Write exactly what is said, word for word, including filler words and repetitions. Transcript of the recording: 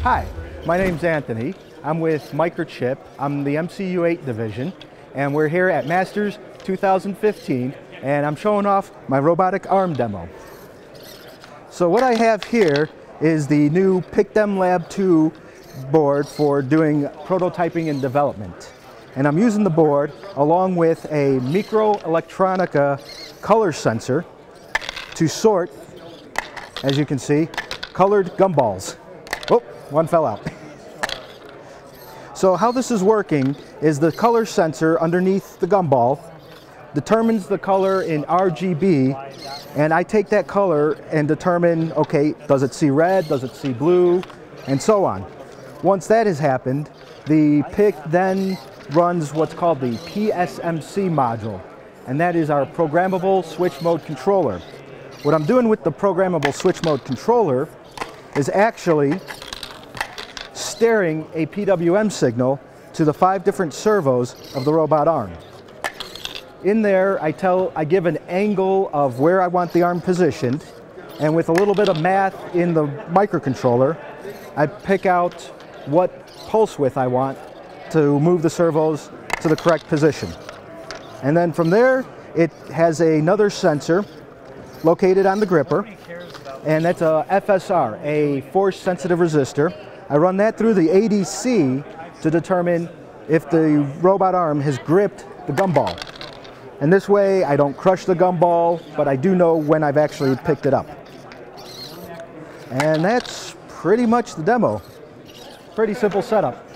Hi, my name's Anthony. I'm with Microchip. I'm the M C U eight division, and we're here at Masters two thousand fifteen, and I'm showing off my robotic arm demo. So what I have here is the new PICDEM Lab two board for doing prototyping and development. And I'm using the board along with a MikroElektronika color sensor to sort, as you can see, colored gumballs. Oh, one fell out. So how this is working is the color sensor underneath the gumball determines the color in R G B, and I take that color and determine, okay, does it see red, does it see blue, and so on. Once that has happened, the PIC then runs what's called the P S M C module, and that is our programmable switch mode controller. What I'm doing with the programmable switch mode controller is actually steering a P W M signal to the five different servos of the robot arm. In there, I tell, I give an angle of where I want the arm positioned, and with a little bit of math in the microcontroller, I pick out what pulse width I want to move the servos to the correct position. And then from there, it has another sensor located on the gripper, and that's a F S R, a force-sensitive resistor. I run that through the A D C to determine if the robot arm has gripped the gumball. And this way, I don't crush the gumball, but I do know when I've actually picked it up. And that's pretty much the demo. Pretty simple setup.